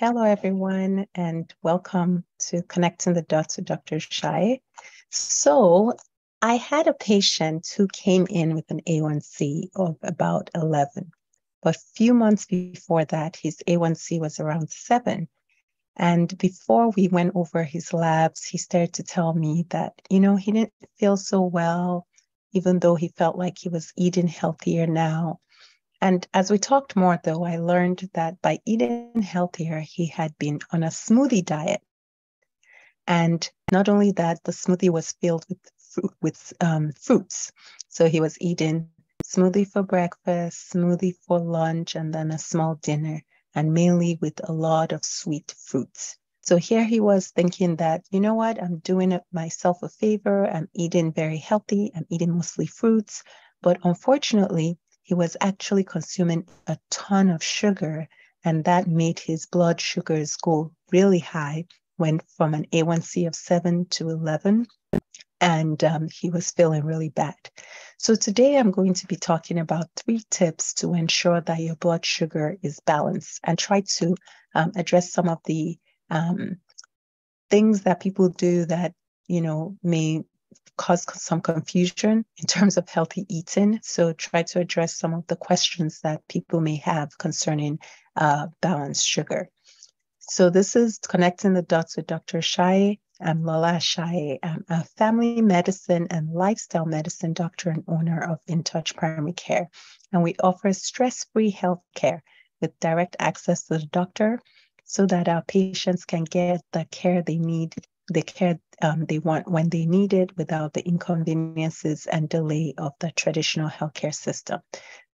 Hello, everyone, and welcome to Connecting the Dots with Dr. Ashaye. So I had a patient who came in with an A1C of about 11, but a few months before that, his A1C was around 7. And before we went over his labs, he started to tell me that, you know, he didn't feel so well, even though he felt like he was eating healthier now. And as we talked more, though, I learned that by eating healthier, he had been on a smoothie diet. And not only that, the smoothie was filled with fruits. So he was eating smoothie for breakfast, smoothie for lunch, and then a small dinner, and mainly with a lot of sweet fruits. So here he was thinking that, you know what, I'm doing myself a favor. I'm eating very healthy. I'm eating mostly fruits. But unfortunately, he was actually consuming a ton of sugar, and that made his blood sugars go really high, went from an A1C of 7 to 11, and he was feeling really bad. So today I'm going to be talking about 3 tips to ensure that your blood sugar is balanced and try to address some of the things that people do that, you know, may cause some confusion in terms of healthy eating. So try to address some of the questions that people may have concerning balanced sugar. So this is Connecting the Dots with Dr. Ashaye. I'm Lola Ashaye. I'm a family medicine and lifestyle medicine doctor and owner of InTouch Primary Care. And we offer stress-free health care with direct access to the doctor so that our patients can get the care they need, the care they want when they need it, without the inconveniences and delay of the traditional healthcare system.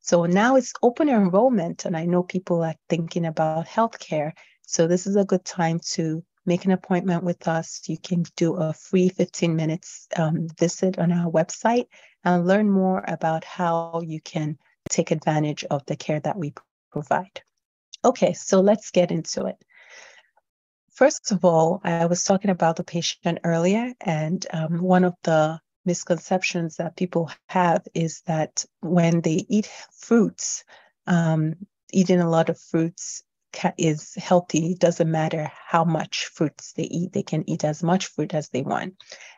So now it's open enrollment, and I know people are thinking about healthcare. So this is a good time to make an appointment with us. You can do a free 15-minute visit on our website and learn more about how you can take advantage of the care that we provide. Okay, so let's get into it. First of all, I was talking about the patient earlier, and one of the misconceptions that people have is that when they eat fruits, eating a lot of fruits is healthy. It doesn't matter how much fruits they eat. They can eat as much fruit as they want.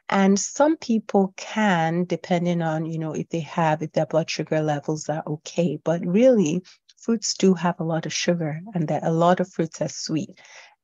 And some people can, depending on, you know, if their blood sugar levels are okay. But really, fruits do have a lot of sugar, and that a lot of fruits are sweet.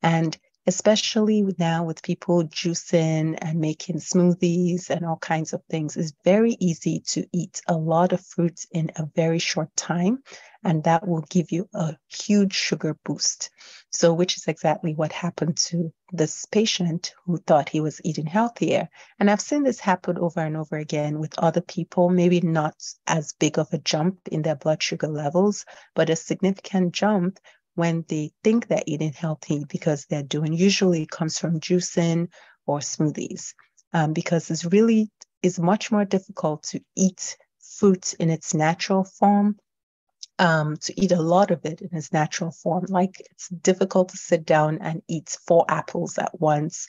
And especially now with people juicing and making smoothies and all kinds of things, it's very easy to eat a lot of fruits in a very short time, and that will give you a huge sugar boost. So, which is exactly what happened to this patient who thought he was eating healthier. And I've seen this happen over and over again with other people, maybe not as big of a jump in their blood sugar levels, but a significant jump when they think they're eating healthy, because they're doing, usually it comes from juicing or smoothies, because it's really is much more difficult to eat fruit in its natural form, to eat a lot of it in its natural form. Like, it's difficult to sit down and eat 4 apples at once,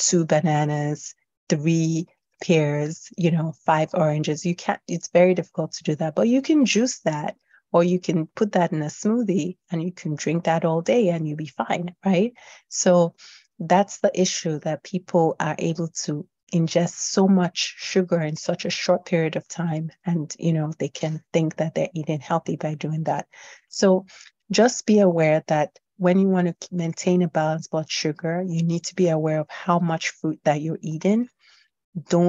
2 bananas, 3 pears, you know, 5 oranges. You can't, it's very difficult to do that, but you can juice that, or you can put that in a smoothie and you can drink that all day and you'll be fine, right? So that's the issue, that people are able to ingest so much sugar in such a short period of time. And, you know, they can think that they're eating healthy by doing that. So just be aware that when you want to maintain a balanced blood sugar, you need to be aware of how much fruit that you're eating.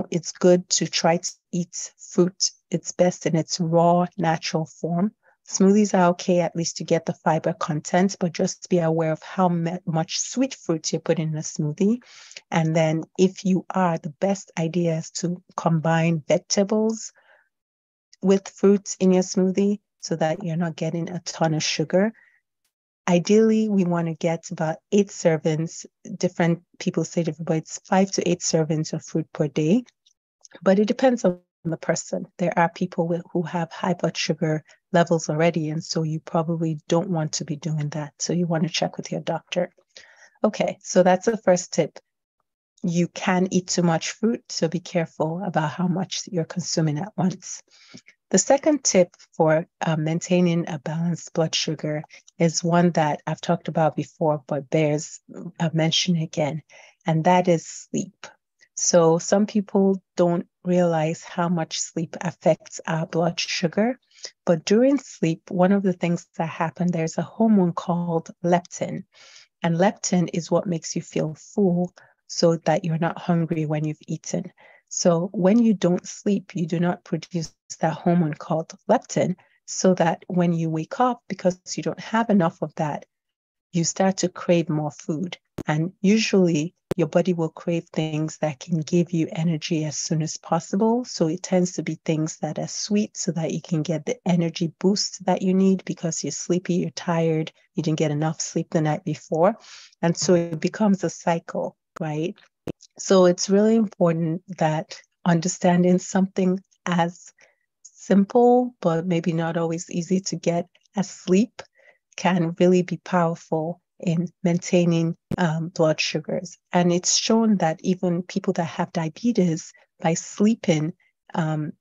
It's good to try to eat fruit. It's best in its raw, natural form. Smoothies are okay, at least to get the fiber content, but just be aware of how much sweet fruits you put in a smoothie. And then if you are, the best idea is to combine vegetables with fruits in your smoothie so that you're not getting a ton of sugar. Ideally, we want to get about 8 servings. Different people say different, but it's 5 to 8 servings of fruit per day. But it depends on the person. There are people who have high blood sugar levels already, and so you probably don't want to be doing that. So you want to check with your doctor. Okay, so that's the first tip. You can eat too much fruit, so be careful about how much you're consuming at once. The second tip for maintaining a balanced blood sugar is one that I've talked about before, but bears mention again, and that is sleep. So some people don't realize how much sleep affects our blood sugar, but during sleep, one of the things that happen, there's a hormone called leptin, and leptin is what makes you feel full so that you're not hungry when you've eaten. So when you don't sleep, you do not produce that hormone called leptin, so that when you wake up, because you don't have enough of that, you start to crave more food. And usually your body will crave things that can give you energy as soon as possible. So it tends to be things that are sweet so that you can get the energy boost that you need because you're sleepy, you're tired, you didn't get enough sleep the night before. And so it becomes a cycle, right? So it's really important that understanding something as simple, but maybe not always easy to get, as sleep can really be powerful in maintaining blood sugars. And it's shown that even people that have diabetes, by sleeping,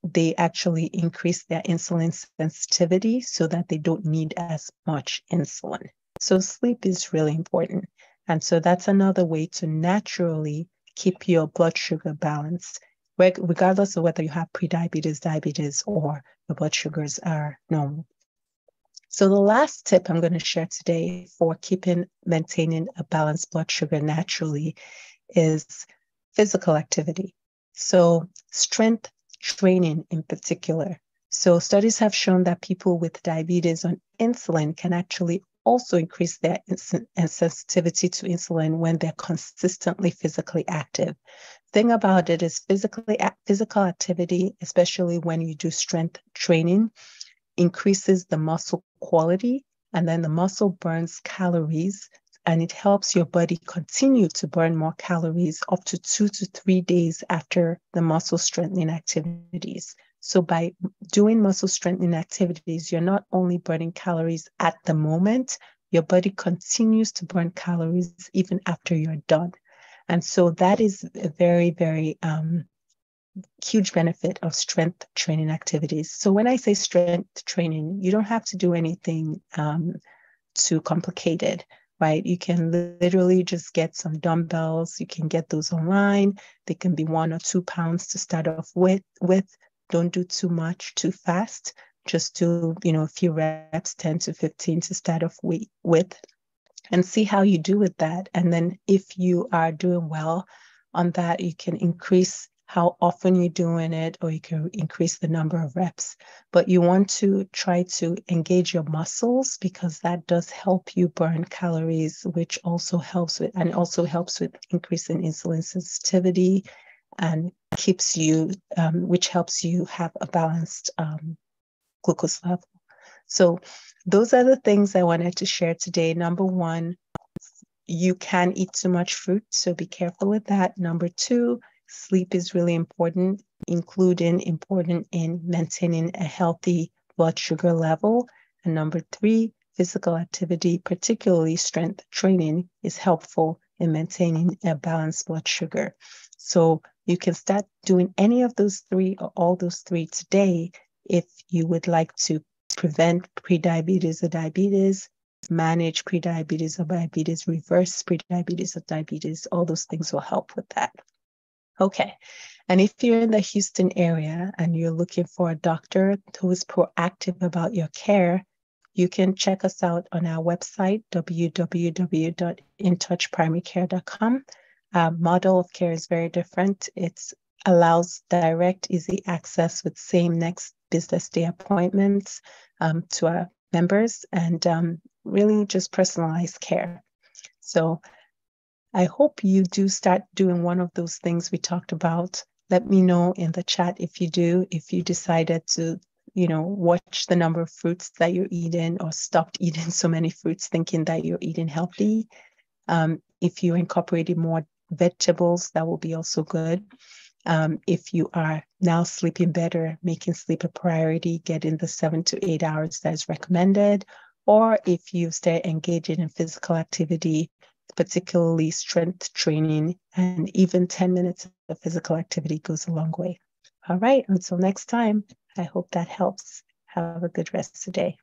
they actually increase their insulin sensitivity so that they don't need as much insulin. So sleep is really important. And so that's another way to naturally keep your blood sugar balanced, regardless of whether you have prediabetes, diabetes, or your blood sugars are normal. So the last tip I'm going to share today for maintaining a balanced blood sugar naturally is physical activity. So strength training in particular. So studies have shown that people with diabetes on insulin can actually also increase their sensitivity to insulin when they're consistently physically active. Thing about it is physical activity, especially when you do strength training, increases the muscle quality, and then the muscle burns calories, and it helps your body continue to burn more calories up to 2 to 3 days after the muscle strengthening activities. So by doing muscle strengthening activities, you're not only burning calories at the moment, your body continues to burn calories even after you're done. And so that is a very, very huge benefit of strength training activities. So when I say strength training, you don't have to do anything too complicated, right? You can literally just get some dumbbells. You can get those online. They can be 1 or 2 pounds to start off with. Don't do too much too fast. Just do, a few reps, 10 to 15 to start off with, and see how you do with that. And then if you are doing well on that, you can increase how often you're doing it, or you can increase the number of reps. But you want to try to engage your muscles, because that does help you burn calories, which also helps with, and also helps with increasing insulin sensitivity, and keeps you, which helps you have a balanced glucose level. So those are the things I wanted to share today. Number one, you can eat too much fruit, so be careful with that. Number two, sleep is really important, including important in maintaining a healthy blood sugar level. And number three, physical activity, particularly strength training, is helpful in maintaining a balanced blood sugar. So you can start doing any of those three or all those three today if you would like to prevent prediabetes or diabetes, manage prediabetes or diabetes, reverse prediabetes or diabetes. All those things will help with that. Okay. And if you're in the Houston area and you're looking for a doctor who is proactive about your care, you can check us out on our website, www.intouchprimarycare.com. Our model of care is very different. It allows direct, easy access with same next business day appointments to our members, and really just personalized care. So I hope you do start doing one of those things we talked about. Let me know in the chat if you do, if you decided to, watch the number of fruits that you're eating, or stopped eating so many fruits thinking that you're eating healthy. If you incorporated more vegetables, that will be also good. If you are now sleeping better, making sleep a priority, getting the 7 to 8 hours that is recommended, or if you stay engaging in physical activity, particularly strength training, and even 10 minutes of physical activity goes a long way. All right, until next time, I hope that helps. Have a good rest of the day.